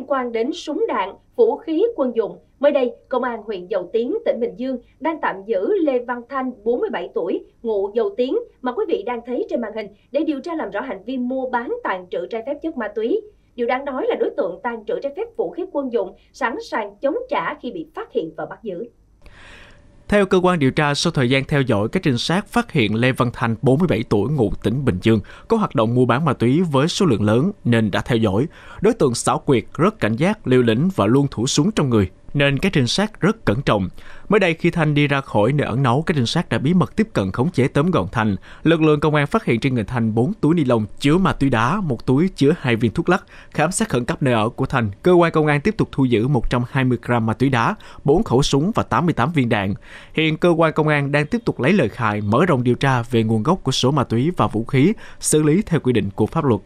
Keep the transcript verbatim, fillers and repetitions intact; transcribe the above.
liên quan đến súng đạn, vũ khí quân dụng, mới đây, Công an huyện Dầu Tiếng, tỉnh Bình Dương đang tạm giữ Lê Văn Thành, bốn mươi bảy tuổi, ngụ Dầu Tiếng mà quý vị đang thấy trên màn hình để điều tra làm rõ hành vi mua bán tàng trữ trái phép chất ma túy. Điều đáng nói là đối tượng tàng trữ trái phép vũ khí quân dụng sẵn sàng chống trả khi bị phát hiện và bắt giữ. Theo cơ quan điều tra, sau thời gian theo dõi, các trinh sát phát hiện Lê Văn Thành, bốn mươi bảy tuổi, ngụ tỉnh Bình Dương, có hoạt động mua bán ma túy với số lượng lớn nên đã theo dõi. Đối tượng xảo quyệt, rất cảnh giác, liều lĩnh và luôn thủ súng trong người, nên các trinh sát rất cẩn trọng. Mới đây, khi Thành đi ra khỏi nơi ẩn náu, các trinh sát đã bí mật tiếp cận khống chế tóm gọn Thành. Lực lượng công an phát hiện trên người Thành bốn túi ni lông chứa ma túy đá, một túi chứa hai viên thuốc lắc. Khám xét khẩn cấp nơi ở của Thành, cơ quan công an tiếp tục thu giữ một trăm hai mươi gam ma túy đá, bốn khẩu súng và tám mươi tám viên đạn. Hiện cơ quan công an đang tiếp tục lấy lời khai, mở rộng điều tra về nguồn gốc của số ma túy và vũ khí, xử lý theo quy định của pháp luật.